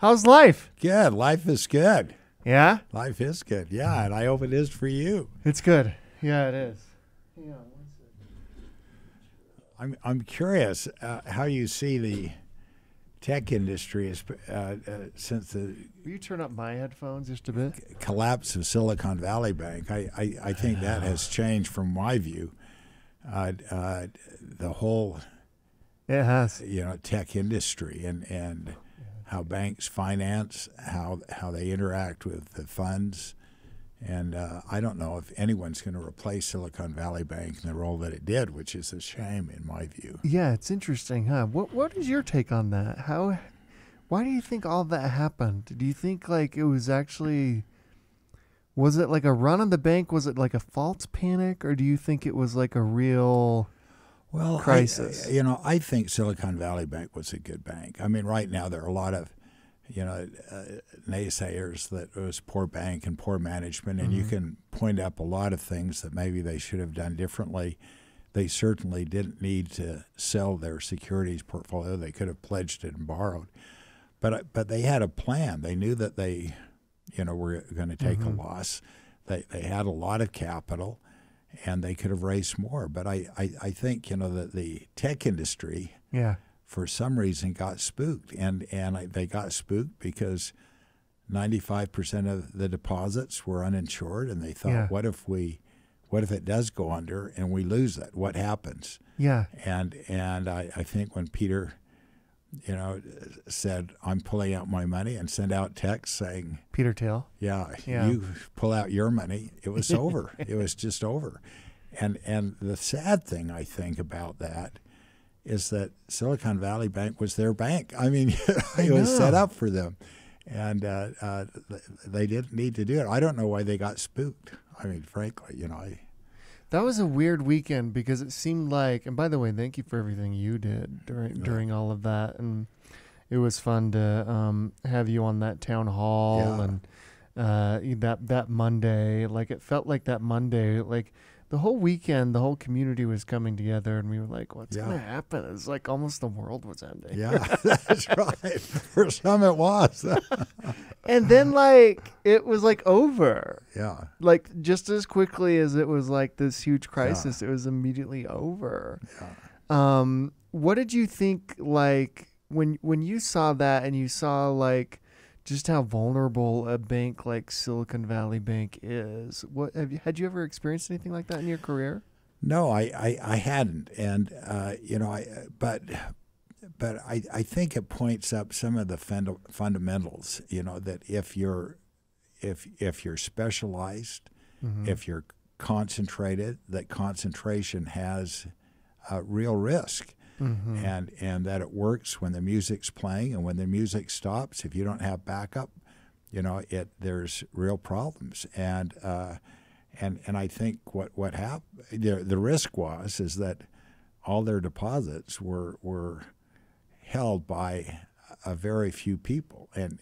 How's life? Good. Life is good. Yeah? Life is good. Yeah, and I hope it is for you. It's good. Yeah, it is. Yeah. I'm curious how you see the tech industry is, since the... Will you turn up my headphones just a bit? Collapse of Silicon Valley Bank. I think that has changed from my view. The whole... It has. You know, tech industry and how banks finance, how they interact with the funds. And I don't know if anyone's going to replace Silicon Valley Bank in the role that it did, which is a shame in my view. Yeah, it's interesting, huh? What is your take on that? Why do you think all that happened? Do you think like it was actually, was it like a run on the bank? Was it like a false panic? Or do you think it was like a real crisis? You know, I think Silicon Valley Bank was a good bank. I mean, right now there are a lot of naysayers that it was poor bank and poor management, and you can point up a lot of things that maybe they should have done differently. They certainly didn't need to sell their securities portfolio. They could have pledged it and borrowed, but they had a plan. They knew that they, were going to take a loss. They had a lot of capital, and they could have raised more. But I think that the tech industry, for some reason got spooked, and they got spooked because 95% of the deposits were uninsured, and they thought, what if it does go under and we lose that? What happens? Yeah. And I think when Peter, said, I'm pulling out my money and sent out texts saying, Peter Thiel. Yeah. You pull out your money. It was over. It was just over. And the sad thing I think about that is that Silicon Valley Bank was their bank. I mean, it was set up for them, and they didn't need to do it. I don't know why they got spooked. I mean, frankly, that was a weird weekend because it seemed like, and by the way, thank you for everything you did during all of that, and it was fun to have you on that town hall and that Monday. Like, it felt like that Monday, like, the whole weekend, the whole community was coming together, and we were like, what's going to happen? It's like almost the world was ending. Yeah, that's right. For some, it was. And then, like, it was, like, over. Yeah. Like, just as quickly as it was, like, this huge crisis, it was immediately over. Yeah. What did you think, like, when you saw that and you saw, like, just how vulnerable a bank like Silicon Valley Bank is. Had you ever experienced anything like that in your career? No, I hadn't, and but I think it points up some of the fundamentals. That if you're specialized, if you're concentrated, that concentration has a real risk. And that it works when the music's playing, and when the music stops, if you don't have backup, there's real problems. And I think what happened, the risk was is that all their deposits were held by a very few people, and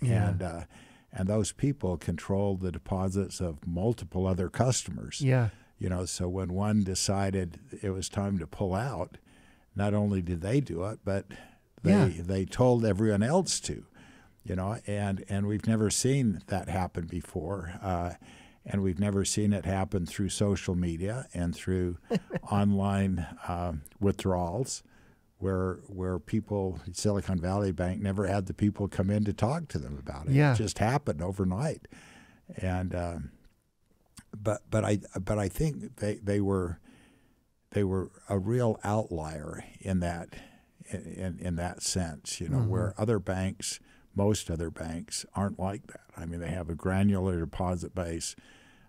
those people controlled the deposits of multiple other customers. Yeah, so when one decided it was time to pull out, not only did they do it, but they told everyone else to, and we've never seen that happen before. And we've never seen it happen through social media and through online withdrawals where people at Silicon Valley Bank never had the people come in to talk to them about it. Yeah. It just happened overnight. And but I think they were a real outlier in that in that sense, where other banks, most other banks aren't like that. I mean, they have a granular deposit base,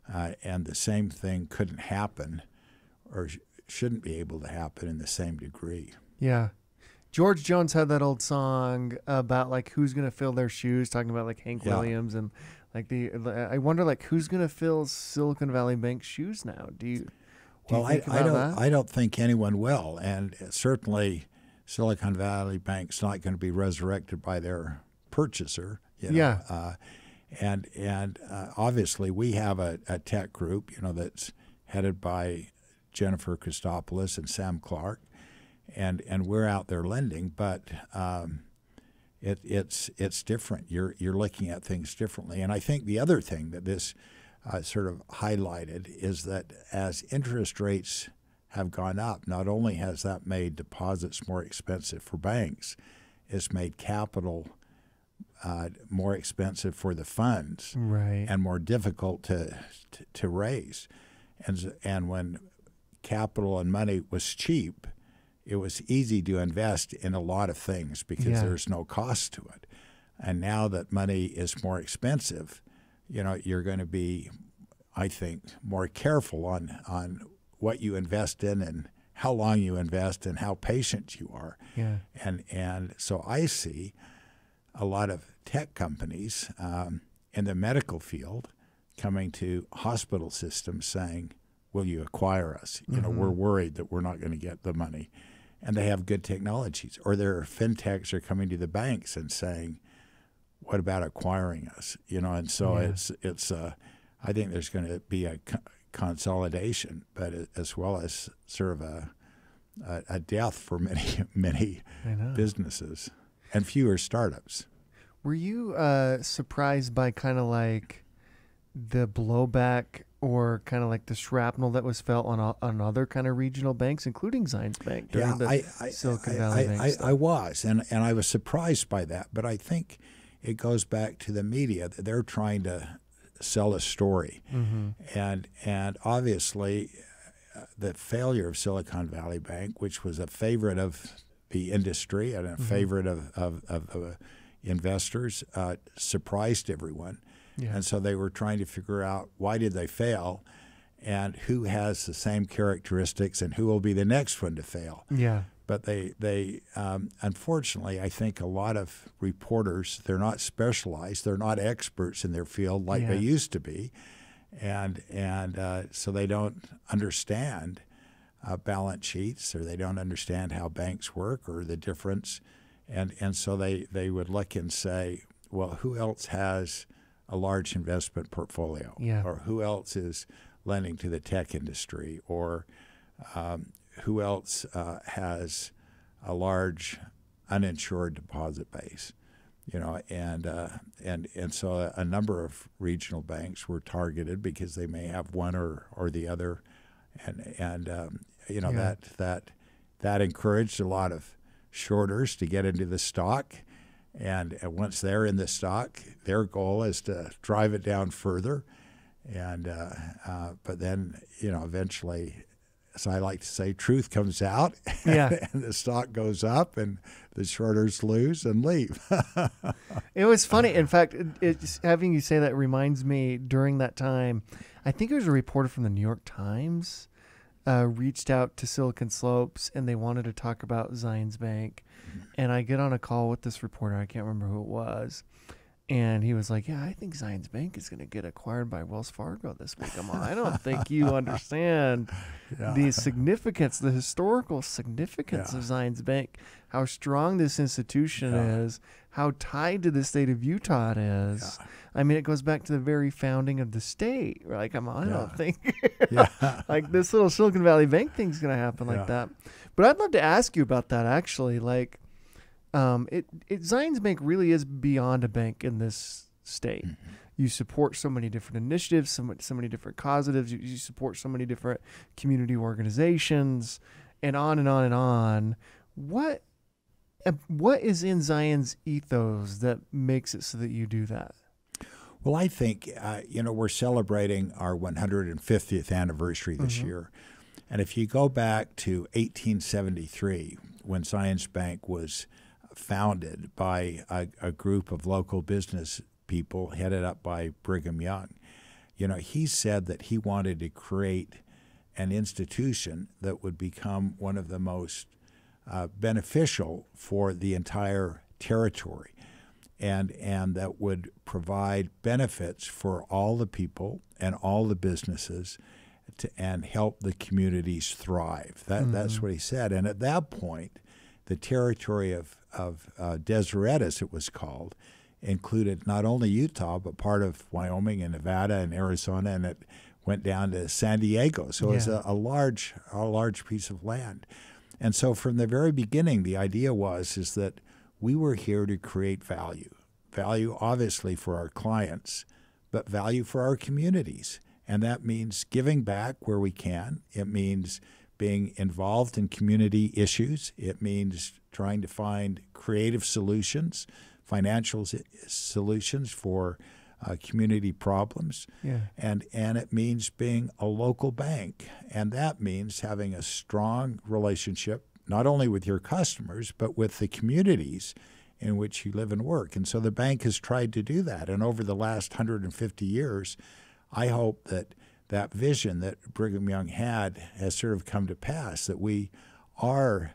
and the same thing couldn't happen or shouldn't be able to happen in the same degree. Yeah. George Jones had that old song about like who's going to fill their shoes, talking about like Hank Williams and like I wonder like who's going to fill Silicon Valley Bank shoes now? Well, I don't think anyone will, and certainly Silicon Valley Bank's not going to be resurrected by their purchaser. And obviously we have a tech group, that's headed by Jennifer Christopoulos and Sam Clark, and we're out there lending, but It's different. You're looking at things differently. And I think the other thing that this sort of highlighted is that as interest rates have gone up, not only has that made deposits more expensive for banks, it's made capital more expensive for the funds, right, and more difficult to raise. And when capital and money was cheap, it was easy to invest in a lot of things because there's no cost to it. And now that money is more expensive, you know, you're going to be, I think, more careful on what you invest in and how long you invest and how patient you are. Yeah. And so I see a lot of tech companies in the medical field coming to hospital systems saying, will you acquire us? You know, we're worried that we're not going to get the money. And they have good technologies. Or their fintechs are coming to the banks and saying, what about acquiring us? You know, and so it's I think there's going to be a consolidation, but as well as sort of a death for many businesses and fewer startups. Were you surprised by kind of like the blowback or kind of like the shrapnel that was felt on other kind of regional banks, including Zions Bank during the Silicon Valley Bank stuff? I was, and I was surprised by that, but I think it goes back to the media. They're trying to sell a story. And obviously the failure of Silicon Valley Bank, which was a favorite of the industry and a favorite of investors, surprised everyone. Yeah. And so they were trying to figure out why did they fail and who has the same characteristics and who will be the next one to fail. Yeah. But they unfortunately, I think a lot of reporters, they're not specialized, they're not experts in their field like they used to be, and so they don't understand balance sheets, or they don't understand how banks work or the difference, and so they would look and say, well, who else has a large investment portfolio, or who else is lending to the tech industry, or who else has a large uninsured deposit base, you know, and so a number of regional banks were targeted because they may have one or the other, and you know, that encouraged a lot of shorters to get into the stock, and once they're in the stock, their goal is to drive it down further, but then, you know, eventually, as I like to say, truth comes out, and the stock goes up, and the shorters lose and leave. It was funny. In fact, having you say that reminds me, during that time, I think it was a reporter from the New York Times reached out to Silicon Slopes, and they wanted to talk about Zions Bank. And I get on a call with this reporter. I can't remember who it was. And he was like, I think Zions Bank is going to get acquired by Wells Fargo this week. I'm like, I don't think you understand the significance, the historical significance of Zions Bank, how strong this institution is, how tied to the state of Utah it is. Yeah. I mean, it goes back to the very founding of the state. Like, I don't think like this little Silicon Valley Bank thing's going to happen like that. But I'd love to ask you about that, actually. Like, Zions Bank really is beyond a bank in this state. You support so many different initiatives, so many different causes. You support so many different community organizations, and on and on and on. What is in Zions' ethos that makes it so that you do that? Well, I think you know, we're celebrating our 150th anniversary this year, and if you go back to 1873, when Zions Bank was founded by a group of local business people headed up by Brigham Young. You know, he said that he wanted to create an institution that would become one of the most beneficial for the entire territory, and that would provide benefits for all the people and all the businesses and help the communities thrive. That's what he said. And at that point, the territory of Deseret, as it was called, included not only Utah, but part of Wyoming and Nevada and Arizona, and it went down to San Diego. So it was a large piece of land. And so from the very beginning, the idea was that We were here to create value. Value, obviously, for our clients, but value for our communities. And that means giving back where we can. It means being involved in community issues. It means trying to find creative solutions, financial solutions for community problems. Yeah. And it means being a local bank. And that means having a strong relationship, not only with your customers, but with the communities in which you live and work. And so the bank has tried to do that. And over the last 150 years, I hope that that vision that Brigham Young had has sort of come to pass, that we are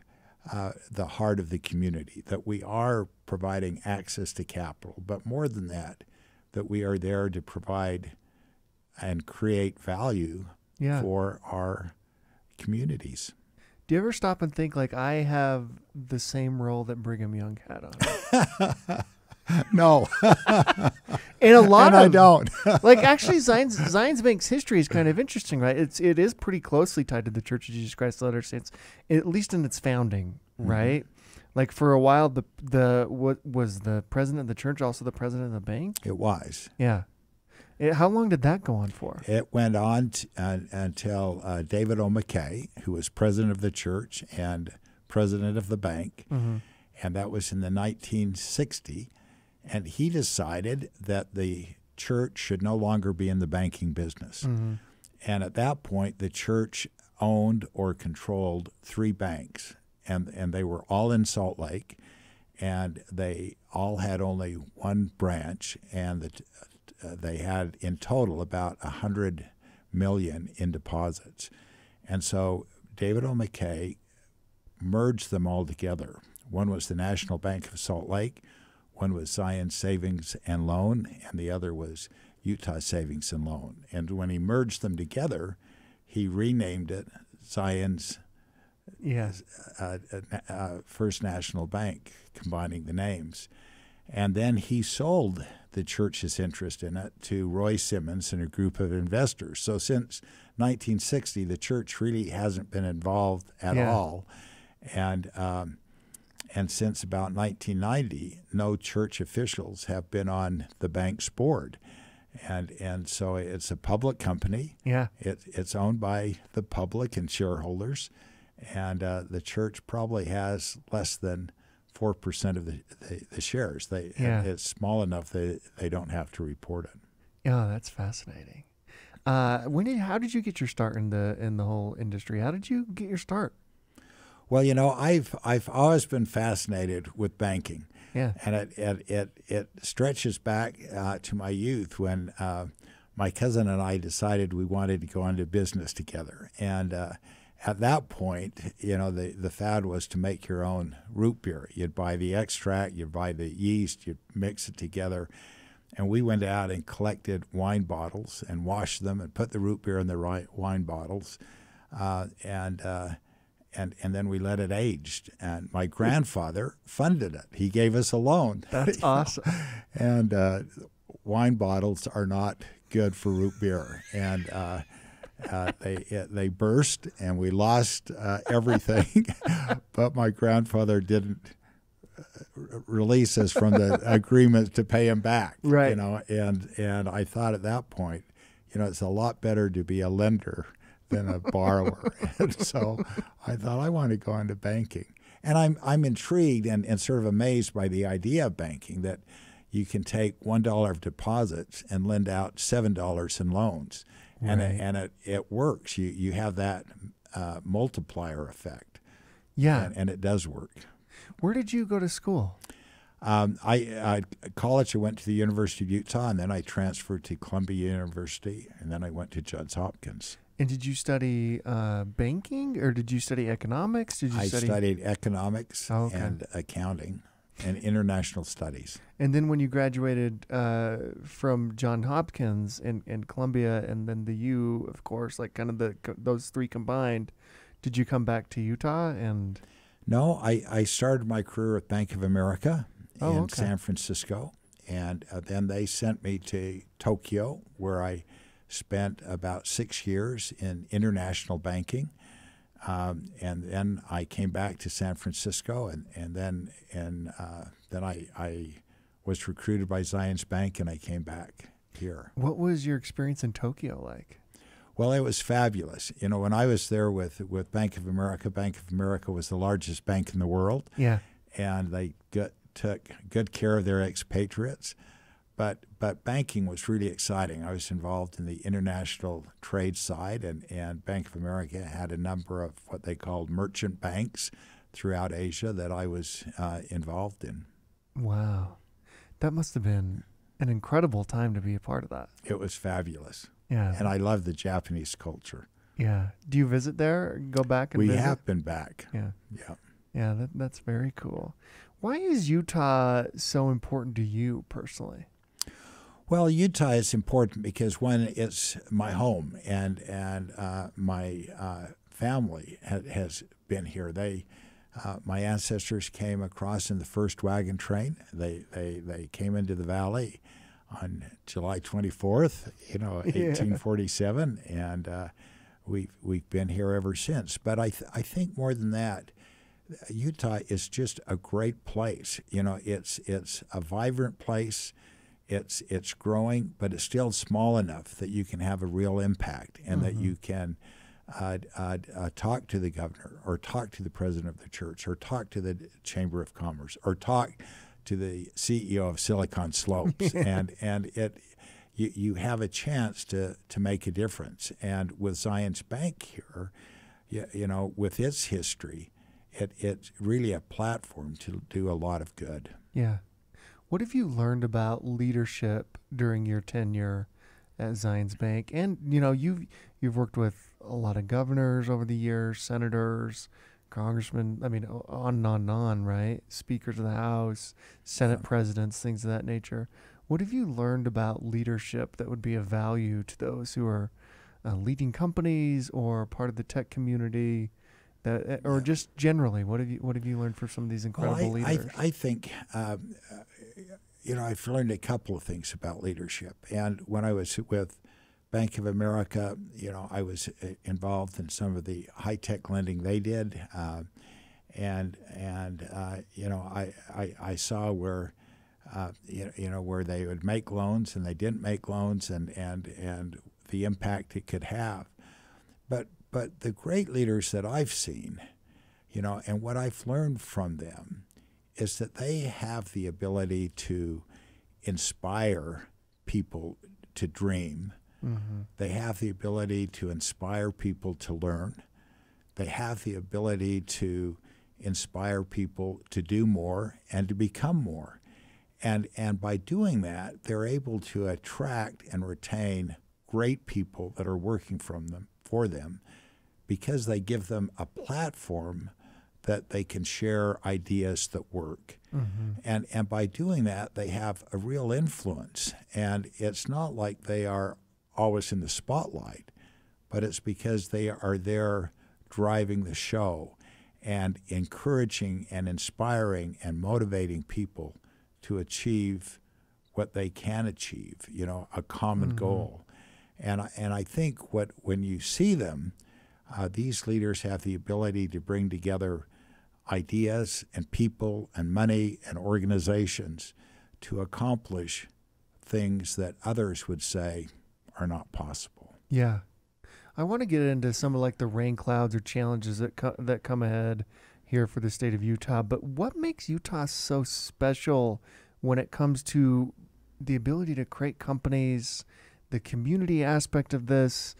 the heart of the community, that we are providing access to capital, but more than that, that we are there to provide and create value for our communities. Do you ever stop and think, like, I have the same role that Brigham Young had on? No. And a lot and of I don't. Like, actually, Zions Bank's history is kind of interesting, right? It is pretty closely tied to the Church of Jesus Christ of Latter-day Saints, at least in its founding, right? Like, for a while, what was the president of the church also the president of the bank? It was. Yeah. How long did that go on for? It went on until David O. McKay, who was president of the church and president of the bank, and that was in the 1960s. And he decided that the church should no longer be in the banking business. And at that point, the church owned or controlled 3 banks, and they were all in Salt Lake, and they all had only 1 branch, and they had in total about $100 million in deposits. And so David O. McKay merged them all together. One was the National Bank of Salt Lake, one was Zion Savings and Loan, and the other was Utah Savings and Loan. And when he merged them together, he renamed it Zion's First National Bank, combining the names. And then he sold the church's interest in it to Roy Simmons and a group of investors. So since 1960, the church really hasn't been involved at all. And since about 1990, no church officials have been on the bank's board. And so it's a public company. Yeah. It's owned by the public and shareholders. And the church probably has less than 4% of the shares. It's small enough that they don't have to report it. Yeah, that's fascinating. How did you get your start in the whole industry? How did you get your start? Well, you know, I've always been fascinated with banking, and it stretches back to my youth when my cousin and I decided we wanted to go into business together. And at that point, you know, the fad was to make your own root beer. You'd buy the extract, you'd buy the yeast, you'd mix it together, and we went out and collected wine bottles and washed them and put the root beer in the wine bottles, and then we let it age. And my grandfather funded it. He gave us a loan. That's awesome. And wine bottles are not good for root beer. And they burst, and we lost everything. But my grandfather didn't release us from the agreement to pay him back. Right. You know, and I thought at that point, you know, it's a lot better to be a lender than a borrower. And so I thought, I want to go into banking. And I'm intrigued and sort of amazed by the idea of banking, that you can take $1 of deposits and lend out $7 in loans. Right. And it works. You have that multiplier effect. Yeah. And it does work. Where did you go to school? College, I went to the University of Utah, and then I transferred to Columbia University, and then I went to Johns Hopkins. And did you study banking, or did you study economics? I studied economics and accounting and international studies. And then when you graduated from Johns Hopkins and Columbia, and then the U, of course, like kind of those 3 combined, did you come back to Utah? And no, I started my career at Bank of America in San Francisco, and then they sent me to Tokyo, where I spent about 6 years in international banking, And then I came back to San Francisco, and then I was recruited by Zions Bank, and I came back here. What was your experience in Tokyo like? Well, it was fabulous. You know, when I was there with Bank of America, Bank of America was the largest bank in the world. Yeah. And they took good care of their expatriates. But banking was really exciting. I was involved in the international trade side, and Bank of America had a number of what they called merchant banks throughout Asia that I was involved in. Wow. That must have been an incredible time to be a part of that. It was fabulous. Yeah. And I love the Japanese culture. Yeah. Do you visit there? Or go back and visit? We have been back. Yeah. Yeah. Yeah, that's very cool. Why is Utah so important to you personally? Well, Utah is important because, one, it's my home, and my family has been here. My ancestors came across in the first wagon train. They came into the valley on July 24th, you know, 1847, and we've been here ever since. But I think more than that, Utah is just a great place. You know, it's a vibrant place. It's growing, but it's still small enough that you can have a real impact, and mm-hmm. that you can talk to the governor, or talk to the president of the church, or talk to the Chamber of Commerce, or talk to the CEO of Silicon Slopes, and you have a chance to make a difference. And with Zions Bank here, you know, with its history, it's really a platform to do a lot of good. Yeah. What have you learned about leadership during your tenure at Zions Bank? And, you know, you've worked with a lot of governors over the years, senators, congressmen, I mean, on and on and on, right? Speakers of the House, Senate presidents, things of that nature. What have you learned about leadership that would be of value to those who are leading companies or part of the tech community? Or just generally, what have you learned from some of these incredible leaders? I think, you know, I've learned a couple of things about leadership. And when I was with Bank of America, you know, I was involved in some of the high-tech lending they did, and you know, I saw where you know, where they would make loans and they didn't make loans, and the impact it could have, But the great leaders that I've seen, you know, and what I've learned from them is that they have the ability to inspire people to dream. Mm-hmm. They have the ability to inspire people to learn. They have the ability to inspire people to do more and to become more. And by doing that, they're able to attract and retain great people that are working for them. Because they give them a platform that they can share ideas that work. Mm-hmm. And by doing that, they have a real influence. And it's not like they are always in the spotlight, but it's because they are there driving the show and encouraging and inspiring and motivating people to achieve what they can achieve, you know, a common mm-hmm. goal. And I think when you see them, these leaders have the ability to bring together ideas and people and money and organizations to accomplish things that others would say are not possible. Yeah. I want to get into some of like the rain clouds or challenges that come ahead here for the state of Utah. But what makes Utah so special when it comes to the ability to create companies, the community aspect of this?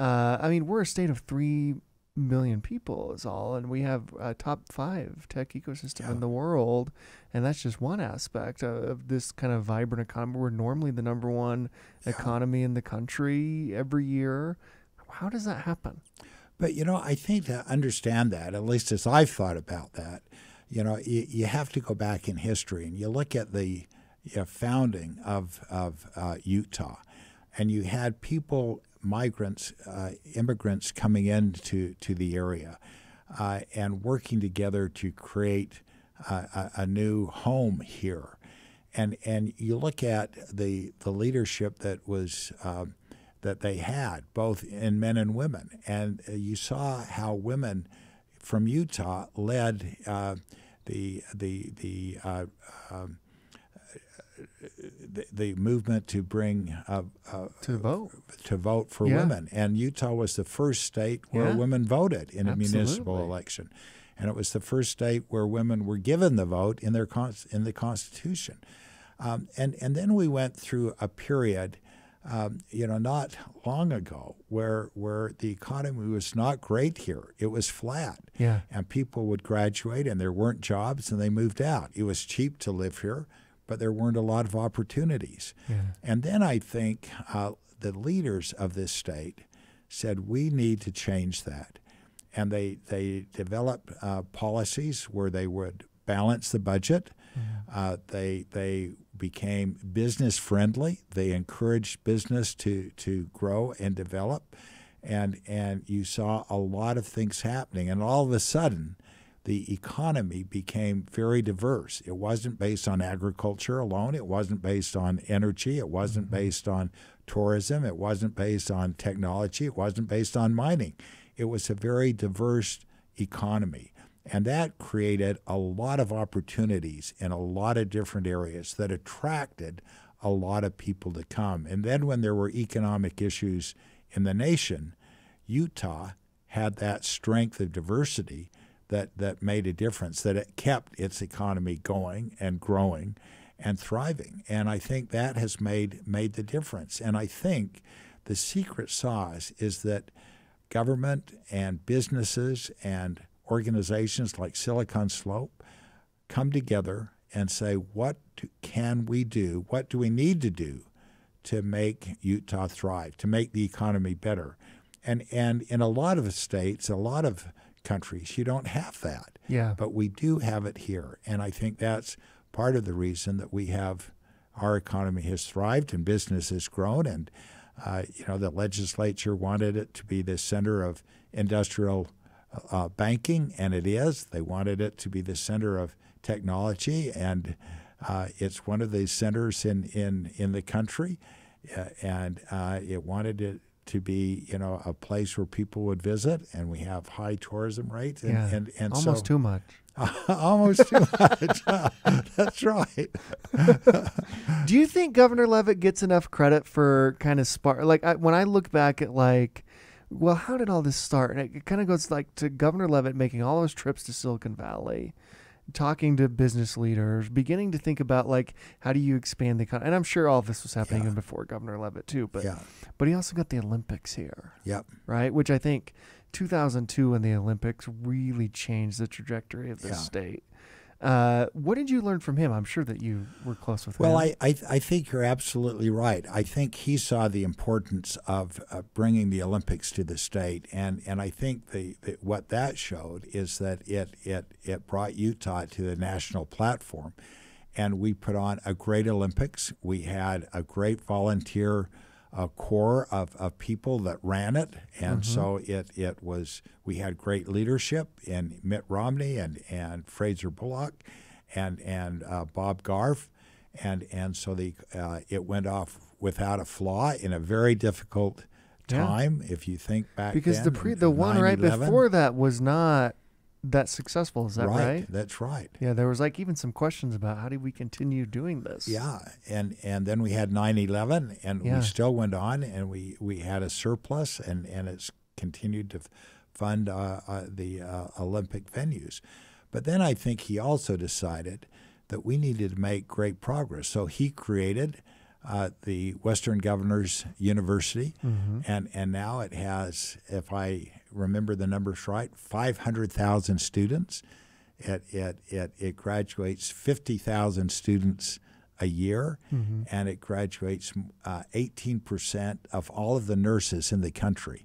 I mean, we're a state of 3 million people is all, and we have a top 5 tech ecosystem in the world, and that's just one aspect of this kind of vibrant economy. We're normally the number one economy in the country every year. How does that happen? But, you know, I think to understand that, at least as I've thought about that, you know, you have to go back in history, and you look at the founding of Utah, and you had people, immigrants coming into the area and working together to create a new home here. And you look at the leadership that was that they had, both in men and women. And you saw how women from Utah led the movement to bring to vote for women. And Utah was the first state where women voted in a municipal election, and it was the first state where women were given the vote in their in the Constitution. And then we went through a period, you know, not long ago, where the economy was not great here. It was flat, and people would graduate, and there weren't jobs, and they moved out. It was cheap to live here, but there weren't a lot of opportunities. And then I think the leaders of this state said, we need to change that. And they developed policies where they would balance the budget. They became business friendly. They encouraged business to grow and develop. And you saw a lot of things happening. And all of a sudden, the economy became very diverse. It wasn't based on agriculture alone. It wasn't based on energy. It wasn't based on tourism. It wasn't based on technology. It wasn't based on mining. It was a very diverse economy. And that created a lot of opportunities in a lot of different areas that attracted a lot of people to come. And then when there were economic issues in the nation, Utah had that strength of diversity that made a difference, that it kept its economy going and growing and thriving. And I think that has made the difference. And I think the secret sauce is that government and businesses and organizations like Silicon Slope come together and say, what can we do? What do we need to do to make Utah thrive, to make the economy better? And in a lot of states, a lot of countries, you don't have that. But we do have it here. And I think that's part of the reason that we have our economy has thrived and business has grown. And, you know, the legislature wanted it to be the center of industrial banking, and it is. They wanted it to be the center of technology, and it's one of the centers in the country. And it wanted it to be, you know, a place where people would visit, and we have high tourism rates. And almost so, too much. Almost too much. That's right. Do you think Governor Leavitt gets enough credit for kind of spark? Like when I look back at like, well, how did all this start? And it kind of goes like to Governor Leavitt making all those trips to Silicon Valley, talking to business leaders, beginning to think about like, how do you expand the economy? And I'm sure all of this was happening even before Governor Leavitt too, but he also got the Olympics here, right? Which I think 2002 and the Olympics really changed the trajectory of the state. What did you learn from him? I'm sure that you were close with him. Well, I think you're absolutely right. I think he saw the importance of bringing the Olympics to the state, and I think what that showed is that it brought Utah to the national platform, and we put on a great Olympics. We had a great volunteer corps of people that ran it, and so it was. We had great leadership in Mitt Romney and Fraser Bullock, and Bob Garf, and so it went off without a flaw in a very difficult time. If you think back, because then, the one right before that was not that successful, is that right? That's right. Yeah, there was like even some questions about how do we continue doing this? Yeah, and then we had 9/11, and we still went on, and we had a surplus, and it's continued to fund the Olympic venues. But then I think he also decided that we needed to make great progress, so he created the Western Governors University, and now it has, if I remember the numbers right, 500,000 students. It graduates 50,000 students a year, and it graduates 18% of all of the nurses in the country,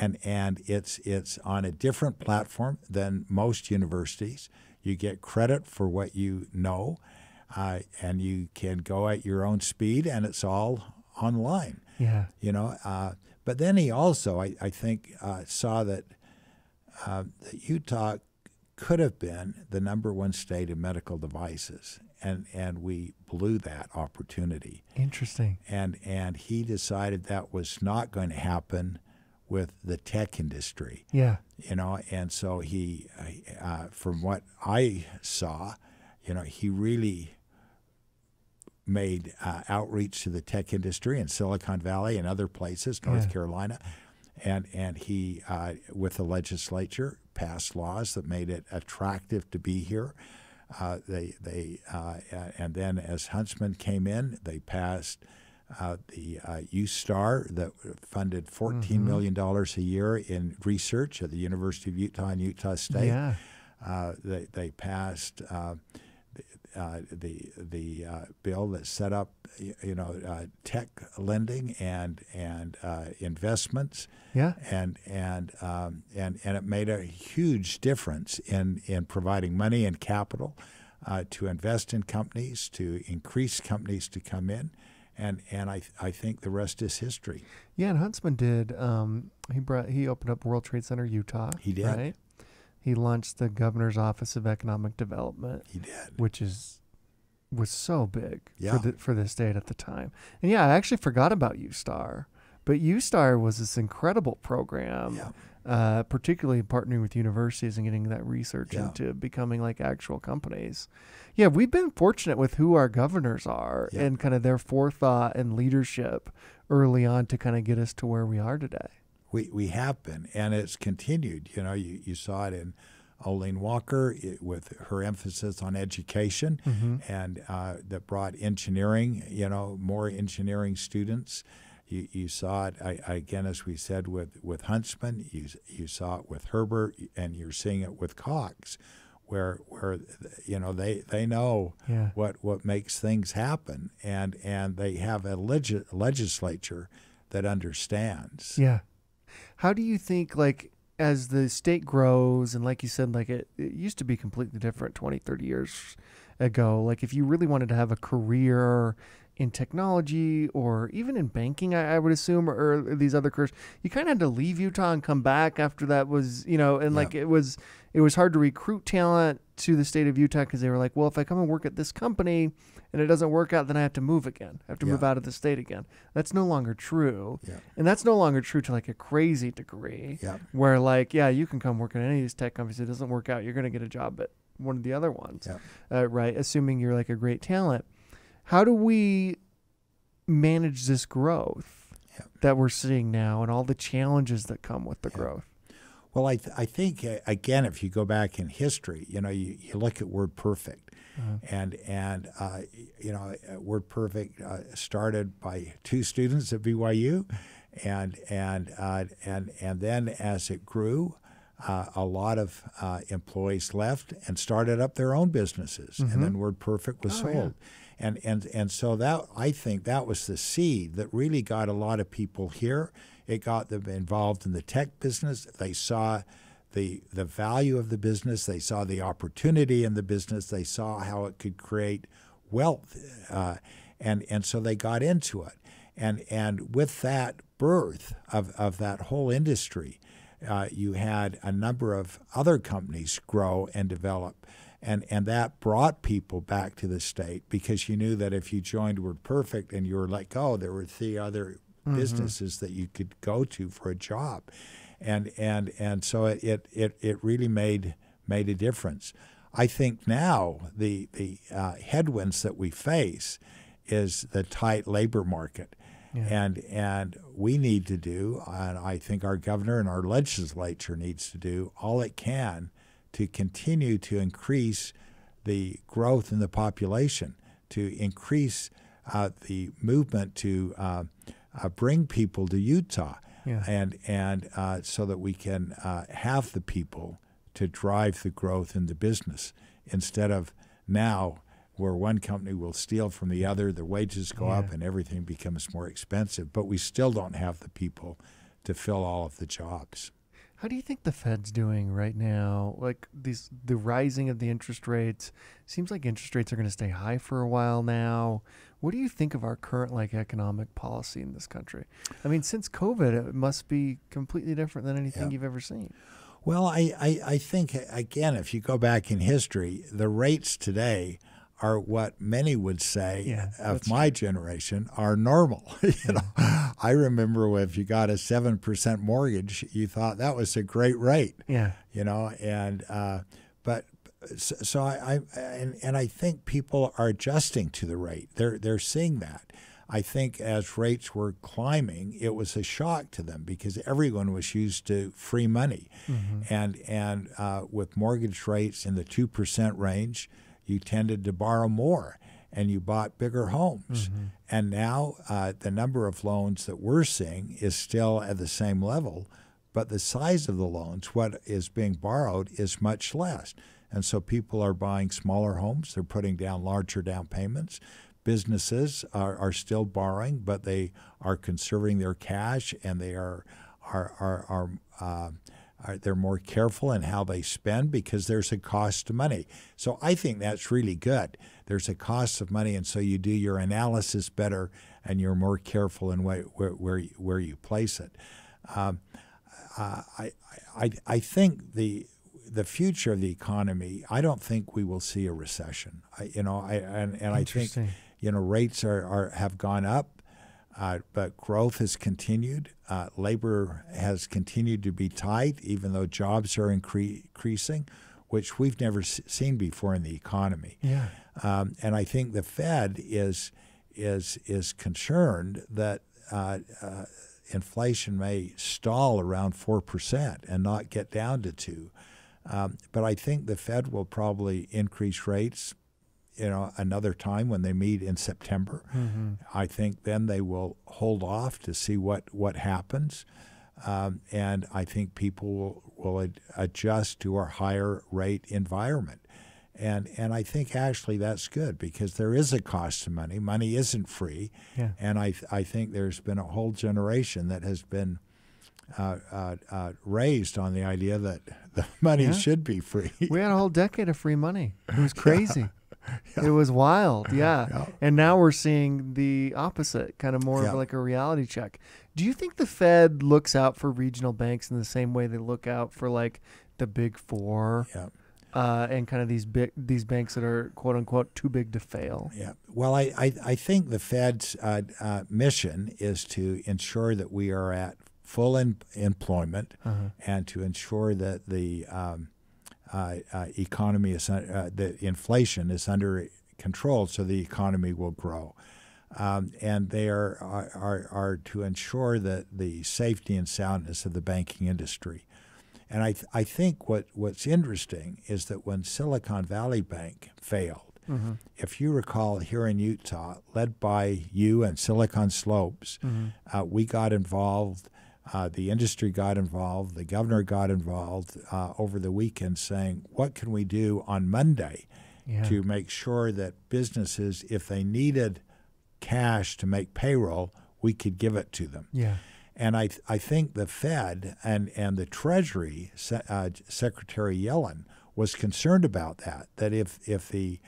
and it's on a different platform than most universities. You get credit for what you know. And you can go at your own speed, and it's all online. You know. But then he also, I think, saw that Utah could have been the #1 state in medical devices, and we blew that opportunity. Interesting. And he decided that was not going to happen with the tech industry. Yeah. You know, and so he, from what I saw, you know, he really made outreach to the tech industry in Silicon Valley and other places, North Carolina, and he, with the legislature, passed laws that made it attractive to be here. And then as Huntsman came in, they passed the U-Star that funded $14 million a year in research at the University of Utah and Utah State. Yeah. They passed the bill that set up, you know, tech lending and investments. Yeah. And it made a huge difference in providing money and capital to invest in companies, to increase companies to come in, and I think the rest is history. Yeah, and Huntsman did. He opened up World Trade Center Utah. He did. Right? He launched the Governor's Office of Economic Development. He did, which was so big for this state at the time. And yeah, I actually forgot about U-Star, but U-Star was this incredible program, particularly partnering with universities and getting that research into becoming like actual companies. Yeah, we've been fortunate with who our governors are and kind of their forethought and leadership early on to kind of get us to where we are today. We have been, and it's continued. You know, you saw it in Olin Walker with her emphasis on education, and that brought engineering, you know, more engineering students. You saw it, again, as we said, with Huntsman. You saw it with Herbert, and you're seeing it with Cox, where you know, they know what makes things happen, and they have a legislature that understands. Yeah. How do you think, like, as the state grows, and like you said, like it used to be completely different 20, 30 years ago, like if you really wanted to have a career in technology or even in banking, I would assume, or these other careers, you kind of had to leave Utah and come back after that was, you know, and like it was hard to recruit talent to the state of Utah because they were like, well, if I come and work at this company and it doesn't work out, then I have to move again. I have to move out of the state again. That's no longer true. Yeah. And that's no longer true to like a crazy degree where like, yeah, you can come work at any of these tech companies. It doesn't work out. You're going to get a job at one of the other ones, right? Assuming you're like a great talent. How do we manage this growth that we're seeing now and all the challenges that come with the growth? Well, I think, again, if you go back in history, you know, you look at WordPerfect, and you know, WordPerfect started by two students at BYU, and then as it grew, a lot of employees left and started up their own businesses, and then WordPerfect was sold. And so that, I think that was the seed that really got a lot of people here. It got them involved in the tech business. They saw the value of the business. They saw the opportunity in the business. They saw how it could create wealth, and so they got into it. And with that birth of that whole industry, you had a number of other companies grow and develop. And that brought people back to the state because you knew that if you joined WordPerfect and you were let go, there were three other businesses that you could go to for a job. And so it really made a difference. I think now the headwinds that we face is the tight labor market. Yeah. And we need to do, and I think our governor and our legislature needs to do all it can to continue to increase the growth in the population, to increase the movement to bring people to Utah, and so that we can have the people to drive the growth in the business instead of now where one company will steal from the other, the wages go up and everything becomes more expensive, but we still don't have the people to fill all of the jobs. How do you think the Fed's doing right now? Like the rising of the interest rates, seems like interest rates are going to stay high for a while now. What do you think of our current like economic policy in this country? I mean, since COVID, it must be completely different than anything you've ever seen. Well, I think, again, if you go back in history, the rates today are what many would say of my generation are normal. you know, I remember if you got a 7% mortgage, you thought that was a great rate. Yeah. You know, and so I think people are adjusting to the rate. They're seeing that. I think as rates were climbing, it was a shock to them because everyone was used to free money. Mm-hmm. And with mortgage rates in the 2% range, you tended to borrow more and you bought bigger homes. Mm-hmm. And now the number of loans that we're seeing is still at the same level, but the size of the loans, what is being borrowed, is much less. And so people are buying smaller homes. They're putting down larger down payments. Businesses are still borrowing, but they are conserving their cash, and they are they're more careful in how they spend because there's a cost to money. So I think that's really good. There's a cost of money, and so you do your analysis better, and you're more careful in where you place it. I think the future of the economy, I don't think we will see a recession. I think. You know, rates have gone up, but growth has continued. Labor has continued to be tight, even though jobs are increasing, which we've never seen before in the economy. Yeah. And I think the Fed is concerned that inflation may stall around 4% and not get down to 2%. But I think the Fed will probably increase rates. You know, another time when they meet in September. Mm-hmm. I think then they will hold off to see what happens. And I think people will adjust to a higher rate environment. And I think actually that's good because there is a cost to money. Money isn't free. Yeah. And I think there's been a whole generation that has been raised on the idea that the money should be free. We had a whole decade of free money. It was crazy. Yeah. Yeah. It was wild, yeah. And now we're seeing the opposite, kind of more of like a reality check. Do you think the Fed looks out for regional banks in the same way they look out for like the Big Four and kind of these banks that are quote unquote too big to fail? Yeah. Well, I think the Fed's mission is to ensure that we are at full employment and to ensure that the economy is the inflation is under control, so the economy will grow, and they are to ensure that the safety and soundness of the banking industry. And I think what's interesting is that when Silicon Valley Bank failed, if you recall, here in Utah, led by you and Silicon Slopes, we got involved. The industry got involved, the governor got involved over the weekend saying, what can we do on Monday to make sure that businesses, if they needed cash to make payroll, we could give it to them? Yeah. And I think the Fed and the Treasury, Secretary Yellen, was concerned about that, that if the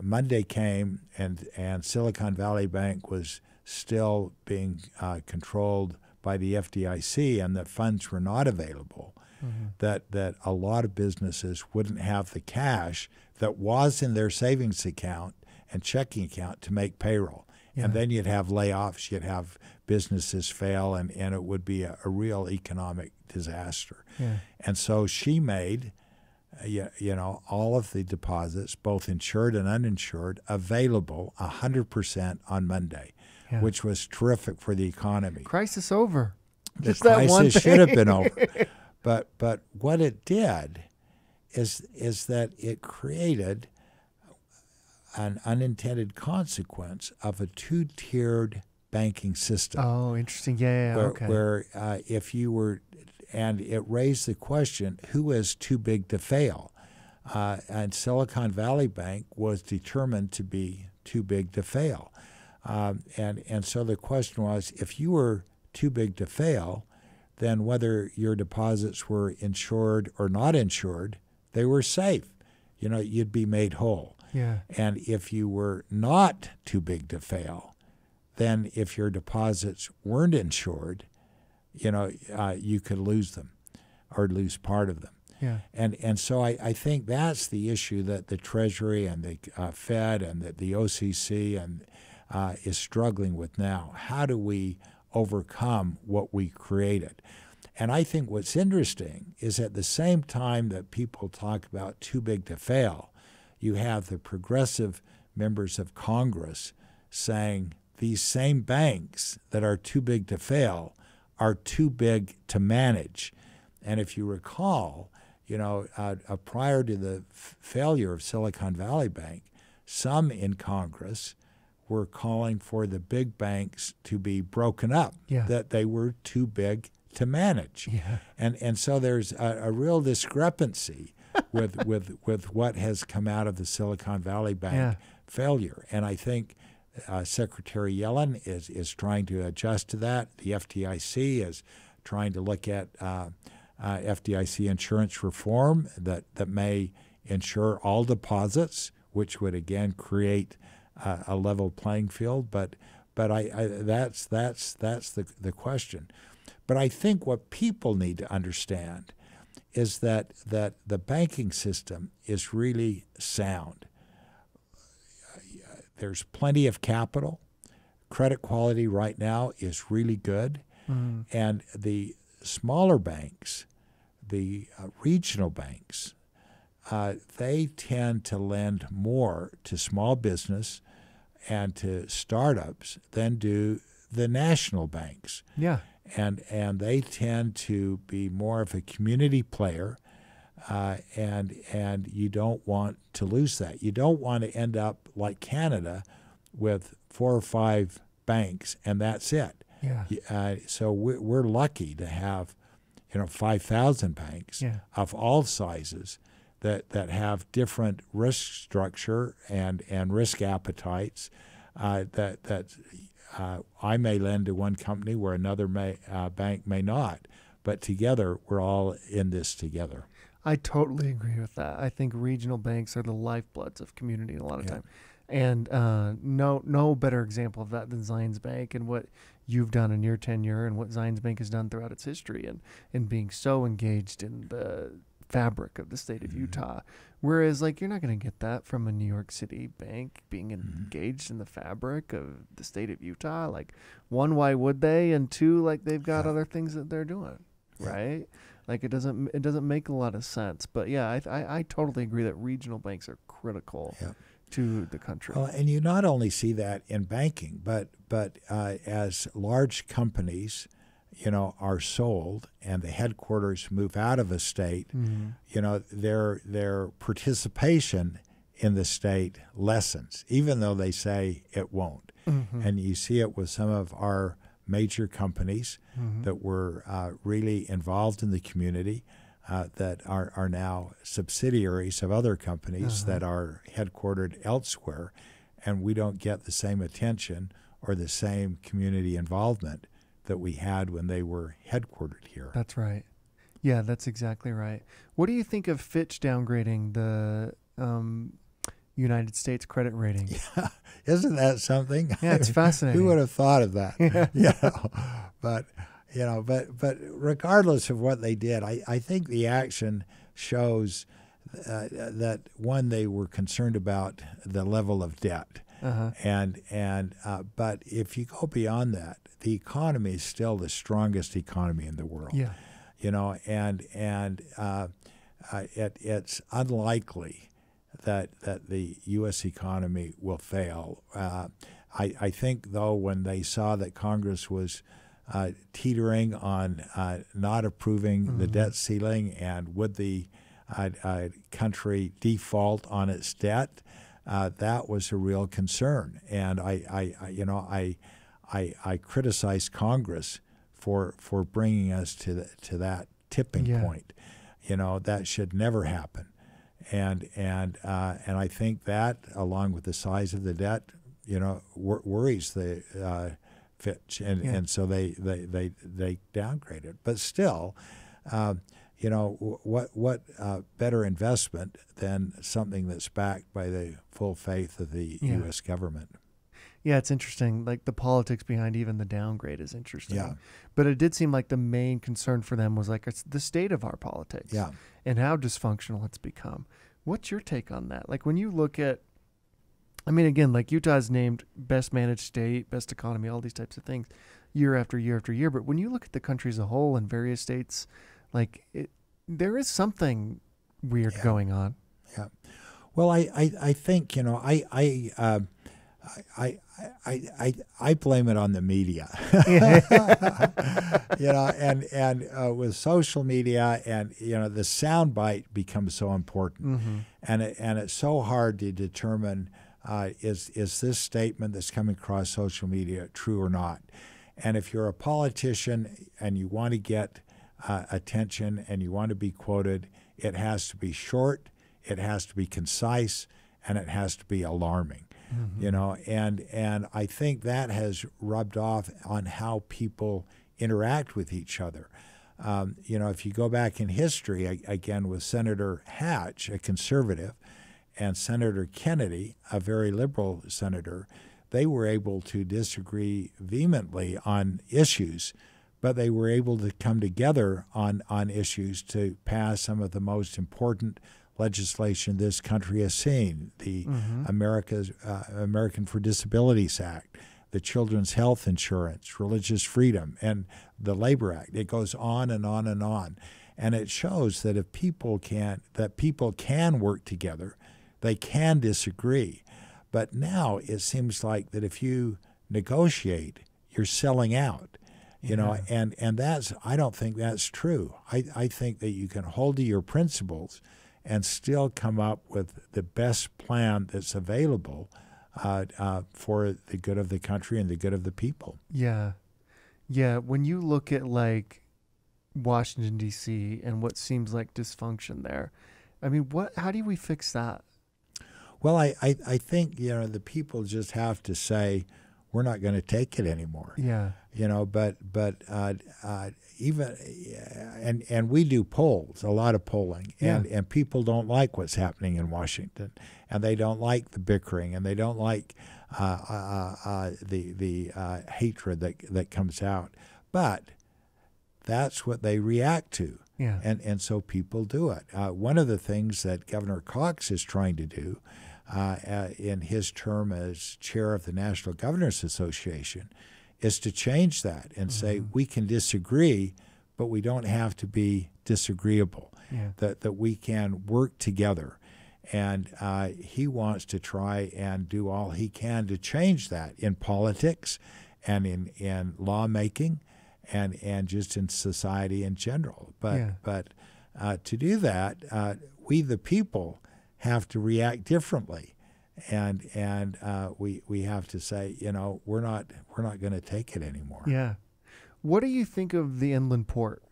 Monday came and Silicon Valley Bank was still being controlled by the FDIC and that funds were not available, that a lot of businesses wouldn't have the cash that was in their savings account and checking account to make payroll. Yeah. And then you'd have layoffs, you'd have businesses fail, and it would be a real economic disaster. Yeah. And so she made all of the deposits, both insured and uninsured, available 100% on Monday. Yeah. Which was terrific for the economy. Crisis over. The just crisis that one thing. Should have been over. But what it did is that it created an unintended consequence of a two-tiered banking system. Oh, interesting. Yeah. Where if you were, and it raised the question, who is too big to fail? And Silicon Valley Bank was determined to be too big to fail. And so the question was, if you were too big to fail, then whether your deposits were insured or not insured, they were safe. You know, you'd be made whole. Yeah. And if you were not too big to fail, then if your deposits weren't insured, you could lose them or lose part of them. Yeah. And so I think that's the issue that the Treasury and the Fed and the OCC and is struggling with now. How do we overcome what we created? And I think what's interesting is at the same time that people talk about too big to fail, you have the progressive members of Congress saying these same banks that are too big to fail are too big to manage. And if you recall, you know, prior to the failure of Silicon Valley Bank, some in Congress were calling for the big banks to be broken up, yeah, that they were too big to manage. Yeah. And so there's a real discrepancy with what has come out of the Silicon Valley Bank, yeah, failure. And I think Secretary Yellen is trying to adjust to that. The FDIC is trying to look at FDIC insurance reform that may insure all deposits, which would again create a level playing field. But that's the question. But I think what people need to understand is that the banking system is really sound. There's plenty of capital. Credit quality right now is really good. Mm. And the smaller banks, the regional banks, they tend to lend more to small business and to startups than do the national banks. Yeah. And they tend to be more of a community player, and you don't want to lose that. You don't want to end up like Canada with 4 or 5 banks, and that's it. Yeah. So we're lucky to have, you know, 5,000 banks, yeah, of all sizes that have different risk structure and risk appetites. I may lend to one company where another bank may not, but together we're all in this together. I totally agree with that. I think regional banks are the lifebloods of community a lot of, yeah, time, and no better example of that than Zions Bank and what you've done in your tenure and what Zions Bank has done throughout its history and being so engaged in the fabric of the state of, mm-hmm, Utah. Whereas, like, you're not going to get that from a New York City bank being, mm-hmm, engaged in the fabric of the state of Utah. Like, one, why would they? And two, like, they've got, yeah, other things that they're doing, yeah, right? Like, it doesn't make a lot of sense. But yeah, I totally agree that regional banks are critical, yeah, to the country. Well, and you not only see that in banking, but as large companies, you know, are sold and the headquarters move out of a state, mm-hmm, you know, their participation in the state lessens, even though they say it won't. Mm-hmm. And you see it with some of our major companies, mm-hmm, that were really involved in the community, that are now subsidiaries of other companies, uh-huh, that are headquartered elsewhere, and we don't get the same attention or the same community involvement that we had when they were headquartered here. That's right. Yeah, that's exactly right. What do you think of Fitch downgrading the United States credit rating? Yeah. Isn't that something? Yeah, it's fascinating. Who would have thought of that? Yeah. You know, but regardless of what they did, I think the action shows that, one, they were concerned about the level of debt. Uh-huh. But if you go beyond that, the economy is still the strongest economy in the world. Yeah. You know, it's unlikely that the U.S. economy will fail. I think, though, when they saw that Congress was teetering on not approving, mm-hmm, the debt ceiling, and would the country default on its debt, that was a real concern. And I criticize Congress for bringing us to that tipping, yeah, point. You know, that should never happen. And I think that, along with the size of the debt, you know, worries the Fitch, and, yeah, and so they downgrade it. But still, you know, what better investment than something that's backed by the full faith of the, yeah, U.S. government? Yeah, it's interesting. Like the politics behind even the downgrade is interesting. Yeah. But it did seem like the main concern for them was like it's the state of our politics. Yeah. And how dysfunctional it's become. What's your take on that? Like when you look at, I mean, again, like Utah's named best managed state, best economy, all these types of things year after year after year. But when you look at the country as a whole and various states, like it, there is something weird going on. Yeah. Well, I think, you know, I blame it on the media, you know, and with social media and, you know, the soundbite becomes so important. Mm-hmm. and it's so hard to determine is this statement that's coming across social media true or not? And if you're a politician and you want to get attention and you want to be quoted, it has to be short, it has to be concise, and it has to be alarming. Mm-hmm. You know, and I think that has rubbed off on how people interact with each other. You know, if you go back in history, again, with Senator Hatch, a conservative, and Senator Kennedy, a very liberal senator, they were able to disagree vehemently on issues, but they were able to come together on issues to pass some of the most important legislation this country has seen, the mm-hmm. American for Disabilities Act, the Children's Health Insurance, Religious Freedom, and the Labor Act. It goes on and on and on. And it shows that if people can, that people can work together, they can disagree. But now it seems like that if you negotiate, you're selling out. You know, yeah. and that's, I don't think that's true. I think that you can hold to your principles and still come up with the best plan that's available for the good of the country and the good of the people. Yeah. Yeah. When you look at like Washington, D.C. and what seems like dysfunction there, I mean, how do we fix that? Well, I think, you know, the people just have to say, we're not going to take it anymore. Yeah. You know, but even and we do polls, a lot of polling, and people don't like what's happening in Washington, and they don't like the bickering, and they don't like the hatred that comes out. But that's what they react to. Yeah. And so people do it. One of the things that Governor Cox is trying to do in his term as chair of the National Governors Association is to change that and mm-hmm. say we can disagree, but we don't have to be disagreeable, that we can work together. And he wants to try and do all he can to change that in politics and in lawmaking and just in society in general. But to do that, we the people have to react differently, and we have to say, you know, we're not going to take it anymore. Yeah. What do you think of the inland port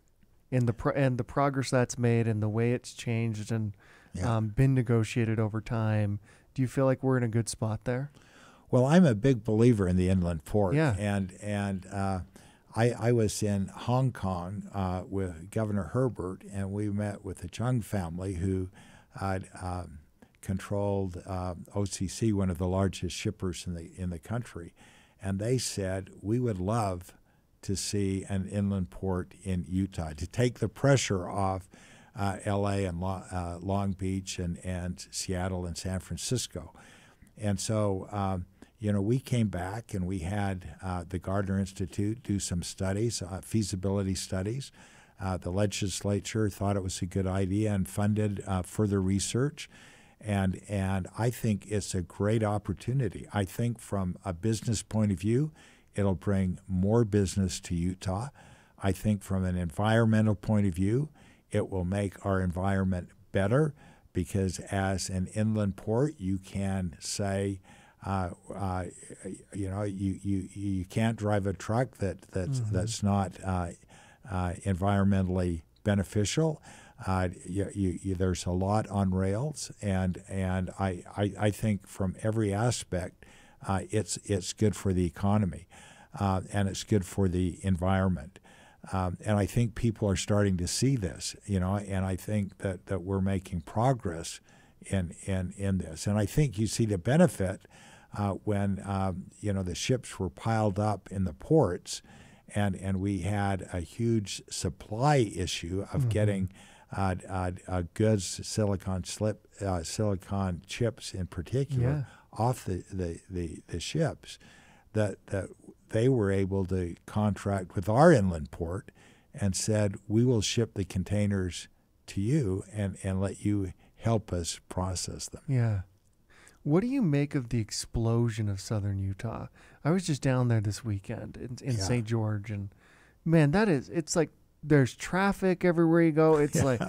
and the progress that's made and the way it's changed and been negotiated over time? Do you feel like we're in a good spot there? Well, I'm a big believer in the inland port. Yeah. And I was in Hong Kong with Governor Herbert, and we met with the Chung family who controlled OCC, one of the largest shippers in the country, and they said we would love to see an inland port in Utah to take the pressure off L.A. and Long Beach and Seattle and San Francisco. And so, you know, we came back and we had the Gardner Institute do some studies, feasibility studies. The legislature thought it was a good idea and funded further research, and I think it's a great opportunity. I think from a business point of view, it'll bring more business to Utah. I think from an environmental point of view, it will make our environment better because as an inland port, you can say, you know, you can't drive a truck that's not environmentally beneficial. There's a lot on rails, and I think from every aspect, it's good for the economy, and it's good for the environment, and I think people are starting to see this, you know, and I think that we're making progress in this, and I think you see the benefit when the ships were piled up in the ports, and we had a huge supply issue of mm-hmm. getting goods, silicon chips in particular, yeah. off the ships, that they were able to contract with our inland port and said, we will ship the containers to you and let you help us process them. Yeah. What do you make of the explosion of southern Utah? I was just down there this weekend in yeah. St. George, and man, it's like there's traffic everywhere you go. It's yeah. like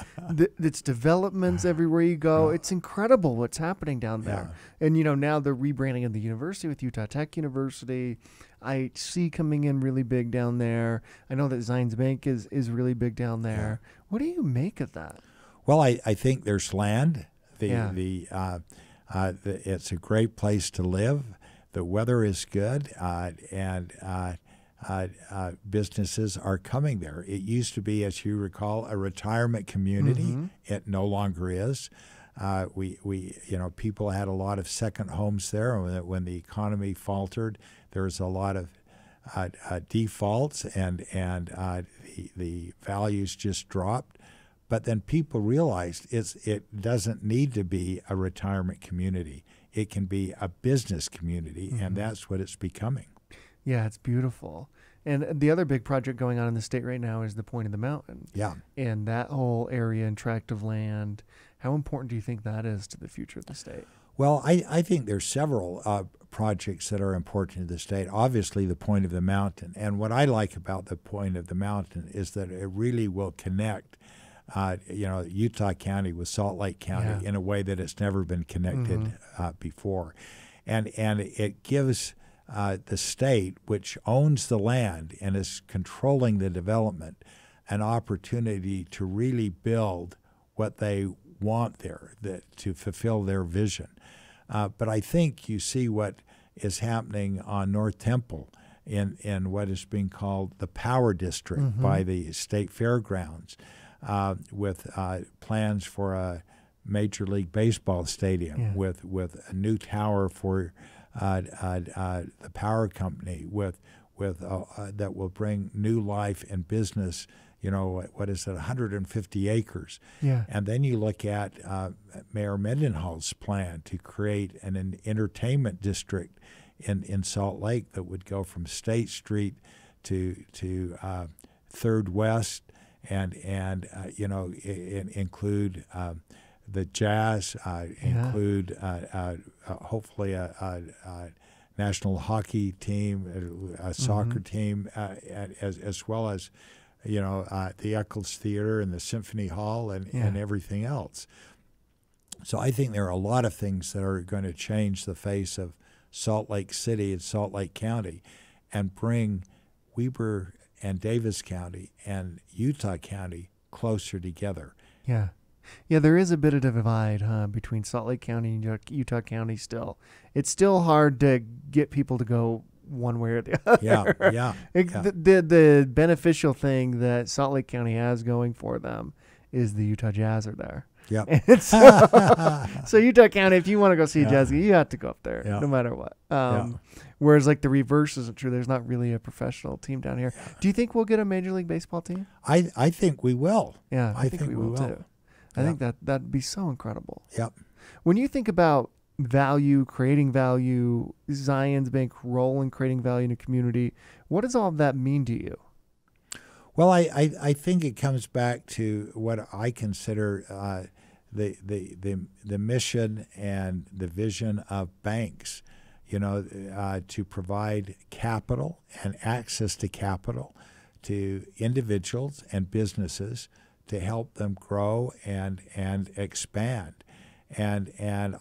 it's developments everywhere you go. Yeah. It's incredible what's happening down there. Yeah. And now the rebranding of the university with Utah Tech University, IHC coming in really big down there. I know that Zions Bank is really big down there. Yeah. What do you make of that? Well, I think there's land. Yeah. It's a great place to live. The weather is good, and businesses are coming there. It used to be, as you recall, a retirement community. Mm-hmm. It no longer is. We people had a lot of second homes there when the economy faltered. There was a lot of defaults, and the values just dropped. But then people realized it doesn't need to be a retirement community. It can be a business community, mm-hmm. and that's what it's becoming. Yeah, it's beautiful. And the other big project going on in the state right now is the Point of the Mountain. Yeah. And that whole area and tract of land, how important do you think that is to the future of the state? Well, I think there's several projects that are important to the state. Obviously, the Point of the Mountain. And what I like about the Point of the Mountain is that it really will connect Utah County with Salt Lake County, yeah. in a way that it's never been connected, mm-hmm. Before. And it gives the state, which owns the land and is controlling the development, an opportunity to really build what they want there, to fulfill their vision. But I think you see what is happening on North Temple in what is being called the Power District, mm-hmm. by the state fairgrounds. With plans for a Major League Baseball stadium, yeah. with a new tower for the power company, with that will bring new life and business. What is it, 150 acres? Yeah. And then you look at Mayor Mendenhall's plan to create an entertainment district in Salt Lake that would go from State Street to Third West. And include the jazz, yeah. include hopefully a national hockey team, a soccer mm-hmm. team, as well as the Eccles Theater and the Symphony Hall and everything else. So I think there are a lot of things that are going to change the face of Salt Lake City and Salt Lake County, and bring Weber and Davis County and Utah County closer together. Yeah. Yeah, there is a bit of a divide, huh, between Salt Lake County and Utah County still. It's still hard to get people to go one way or the other. Yeah, yeah. The beneficial thing that Salt Lake County has going for them is the Utah Jazz are there. Yeah. So Utah County, if you want to go see yeah. a jazz, you have to go up there, yeah. no matter what. Whereas like the reverse isn't true. There's not really a professional team down here. Yeah. Do you think we'll get a Major League Baseball team? I think we will. Yeah, I think we will too. Yeah. I think that'd be so incredible. Yep. When you think about value, creating value, Zions Bank role in creating value in a community, what does all of that mean to you? Well, I think it comes back to what I consider the mission and the vision of banks, to provide capital and access to capital to individuals and businesses to help them grow and expand. And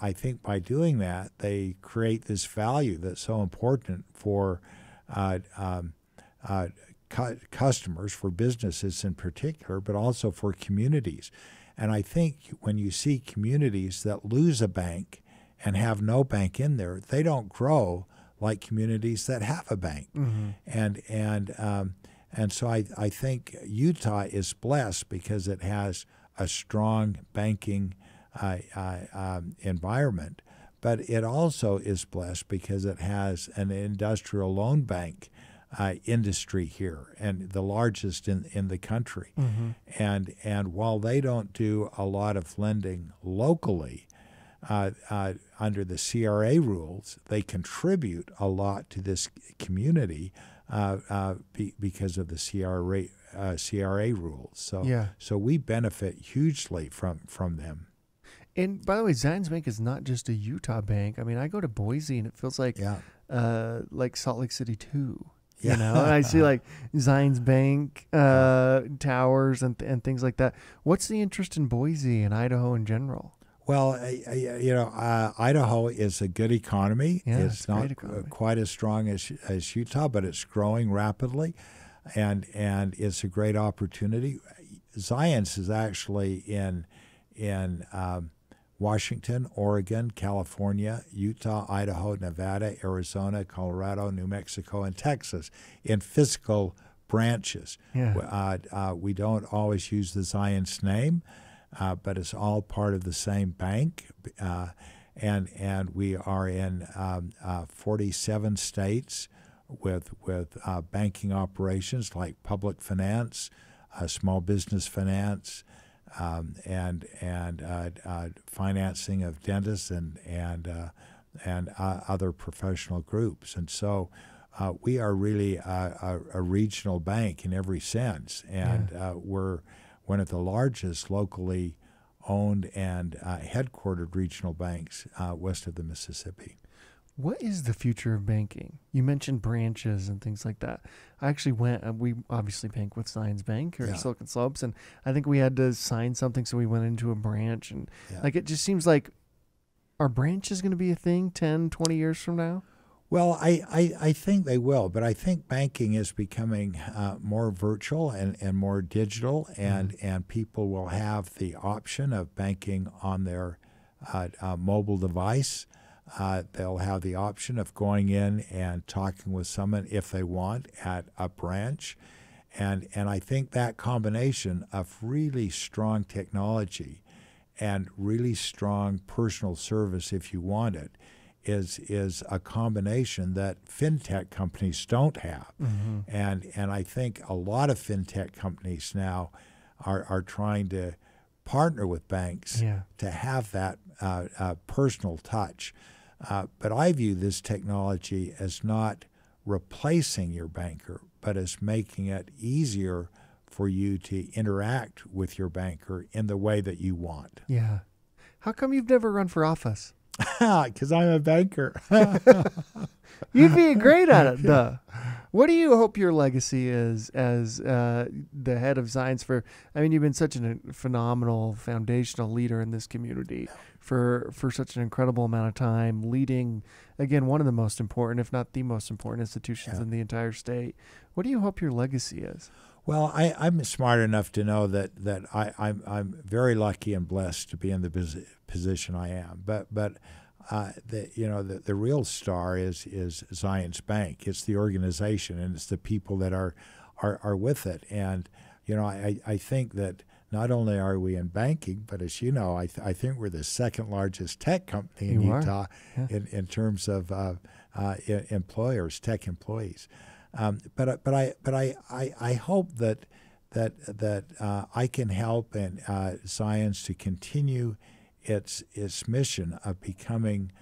I think by doing that, they create this value that's so important for customers, for businesses in particular, but also for communities. And I think when you see communities that lose a bank and have no bank in there, they don't grow like communities that have a bank. Mm-hmm. And so I think Utah is blessed because it has a strong banking environment. But it also is blessed because it has an industrial loan bank industry here, and the largest in the country. Mm-hmm. And while they don't do a lot of lending locally, under the CRA rules, they contribute a lot to this community because of the CRA rules. So, yeah. So we benefit hugely from them. And by the way, Zions Bank is not just a Utah bank. I mean, I go to Boise and it feels like yeah. Like Salt Lake City too. Yeah. You know, and I see like Zions Bank towers and things like that. What's the interest in Boise and Idaho in general? Well, you know, Idaho is a good economy. Yeah, it's not quite as strong as Utah, but it's growing rapidly, and it's a great opportunity. Zions is actually in Washington, Oregon, California, Utah, Idaho, Nevada, Arizona, Colorado, New Mexico, and Texas in physical branches. Yeah. We don't always use the Zions name. But it's all part of the same bank, and we are in 47 states with banking operations like public finance, small business finance, and financing of dentists and other professional groups, and so. We are really a regional bank in every sense, and yeah. We're one of the largest locally owned and headquartered regional banks west of the Mississippi. What is the future of banking? You mentioned branches and things like that. I actually went, we obviously bank with Zions Bank here yeah. in Silicon Slopes, and I think we had to sign something, so we went into a branch. And yeah. like it just seems like our branch is going to be a thing 10, 20 years from now? Well, I think they will, but I think banking is becoming more virtual and more digital, and, mm-hmm. and people will have the option of banking on their mobile device. They'll have the option of going in and talking with someone if they want at a branch. And I think that combination of really strong technology and really strong personal service, if you want it, is a combination that fintech companies don't have. Mm-hmm. And I think a lot of fintech companies now are trying to partner with banks yeah. to have that personal touch. But I view this technology as not replacing your banker, but as making it easier for you to interact with your banker in the way that you want. Yeah. How come you've never run for office? Because I'm a banker. You'd be great at it, though. What do you hope your legacy is as the head of Zions for? I mean, you've been such a phenomenal foundational leader in this community for such an incredible amount of time, leading, again, one of the most important, if not the most important institutions yeah. in the entire state. What do you hope your legacy is? Well, I'm smart enough to know that I'm very lucky and blessed to be in the position I am. But you know, the real star is Zions Bank. It's the organization, and it's the people that are with it. And you know, I think that not only are we in banking, but as you know, I think we're the second largest tech company in Utah yeah. in terms of employers, tech employees. But I hope that I can help and Zions to continue its mission of becoming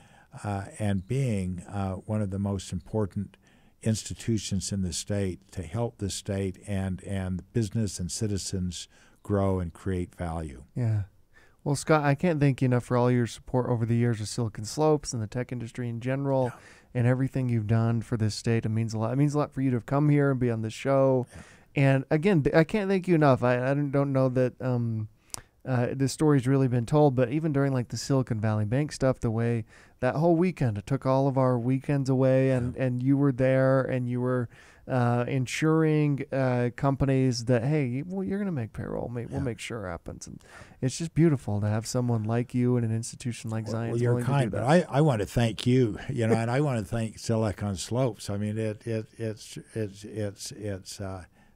and being one of the most important institutions in the state to help the state and business and citizens grow and create value. Yeah. Well, Scott, I can't thank you enough for all your support over the years with Silicon Slopes and the tech industry in general yeah. and everything you've done for this state. It means a lot. It means a lot for you to have come here and be on this show. Yeah. And again, I can't thank you enough. I don't know that this story's really been told, but even during like the Silicon Valley Bank stuff, the way that whole weekend, it took all of our weekends away yeah. and you were there and you were ensuring companies that, hey, well, you're going to make payroll, mate. We'll yeah. make sure it happens. And it's just beautiful to have someone like you in an institution like Zions. Well, you're kind, but I want to thank you, you know, and I want to thank Silicon Slopes. I mean, it's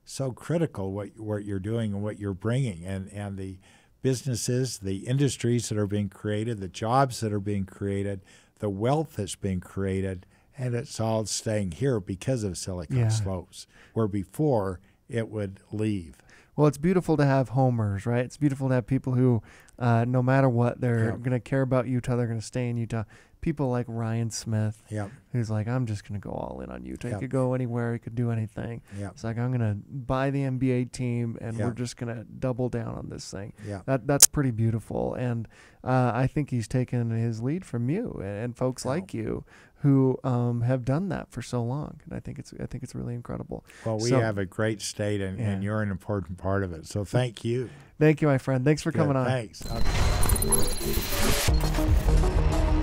so critical what you're doing and what you're bringing, and the businesses, the industries that are being created, the jobs that are being created, the wealth that's been created, and it's all staying here because of Silicon Slopes, where before it would leave. Well, it's beautiful to have homers, right? It's beautiful to have people who, no matter what, they're going to care about Utah. They're going to stay in Utah. People like Ryan Smith, who's like, I'm just going to go all in on Utah. He could go anywhere. He could do anything. It's like, I'm going to buy the NBA team, and we're just going to double down on this thing. That's pretty beautiful. And I think he's taken his lead from you and folks like you who have done that for so long. And I think it's really incredible. Well, we have a great state, and you're an important part of it. So thank you. Thank you, my friend. Thanks for coming on. Thanks. Okay.